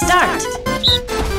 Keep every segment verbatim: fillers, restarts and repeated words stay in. start! Finish!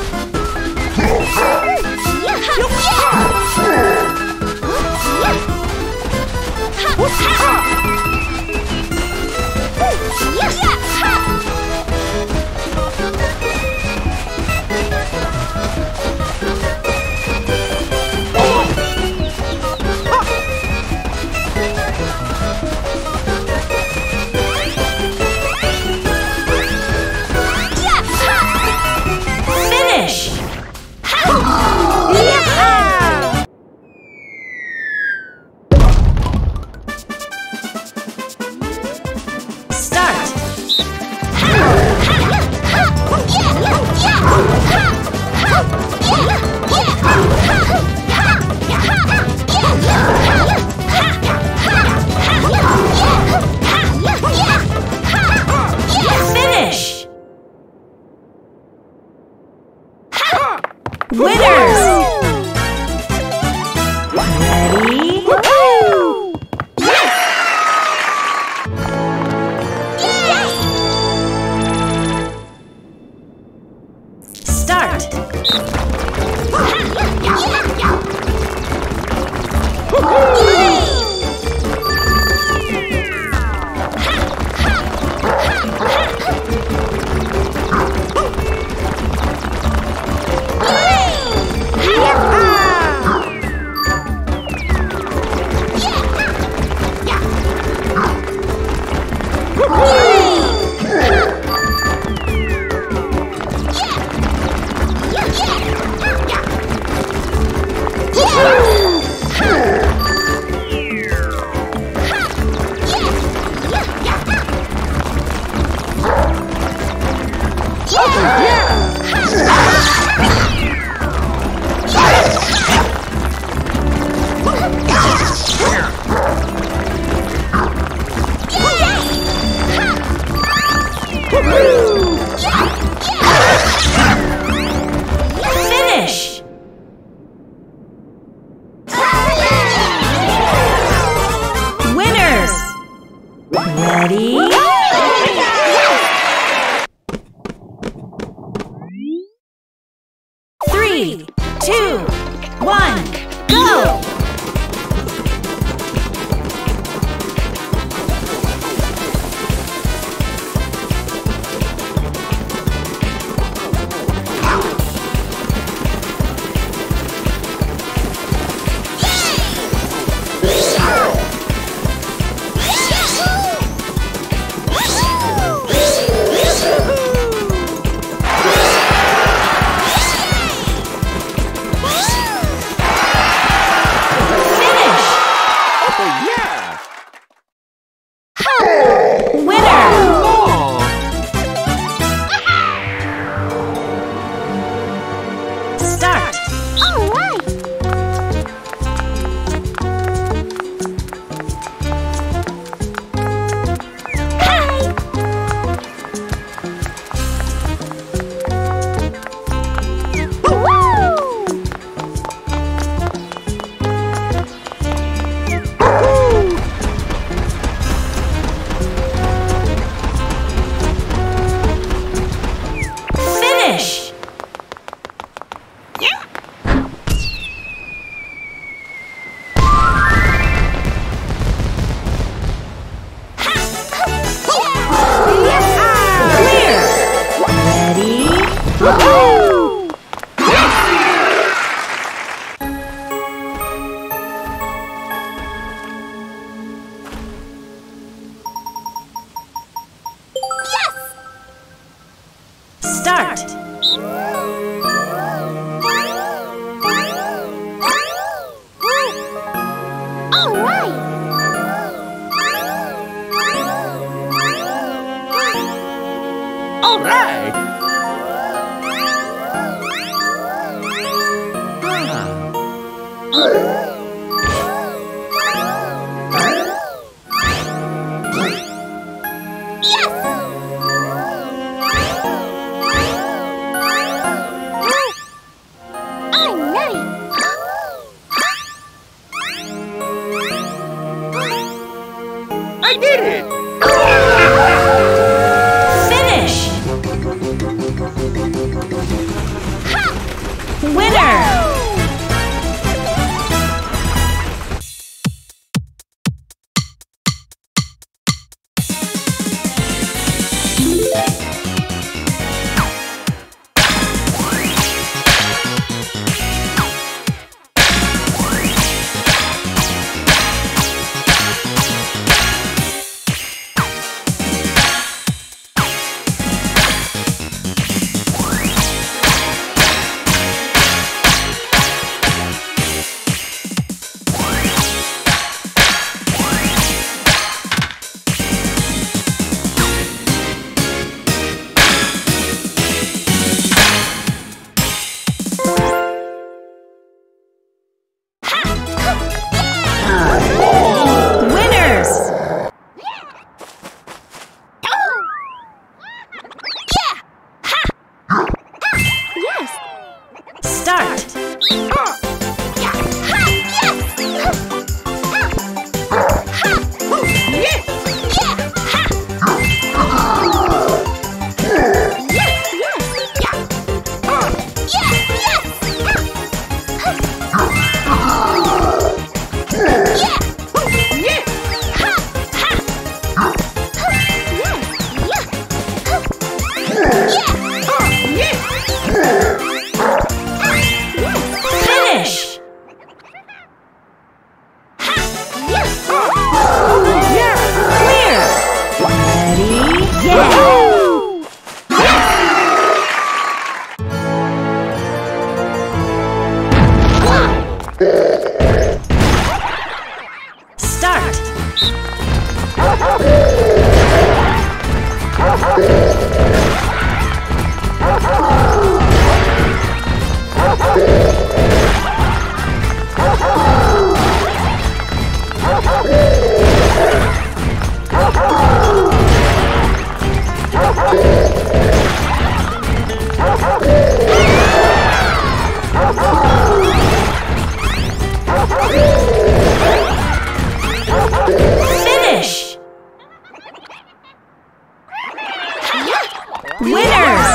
winners!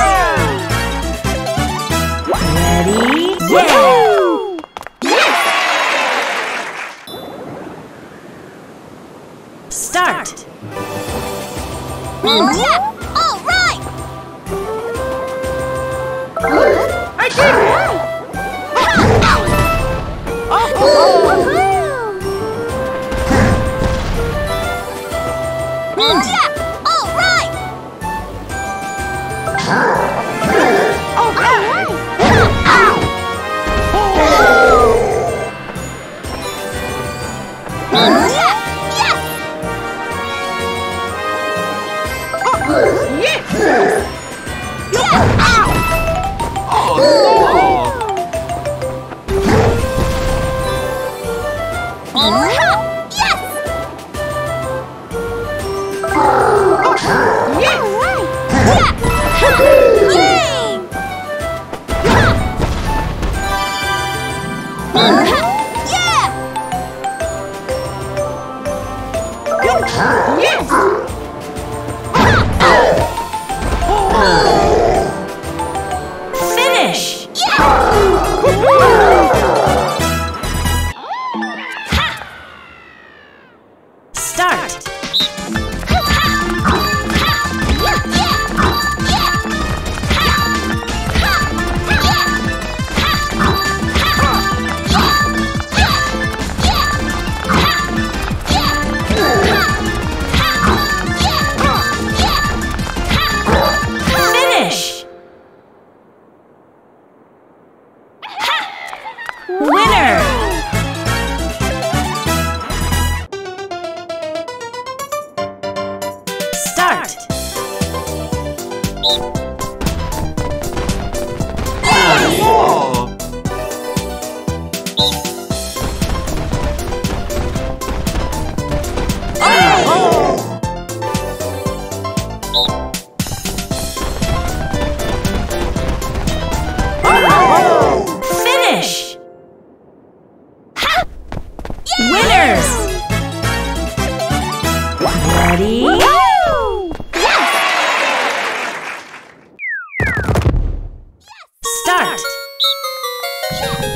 Ready? Yeah! Yes! Start! Oh, yeah! All right! I did it! Oh! Oh! Oh! Yeah! Yeah.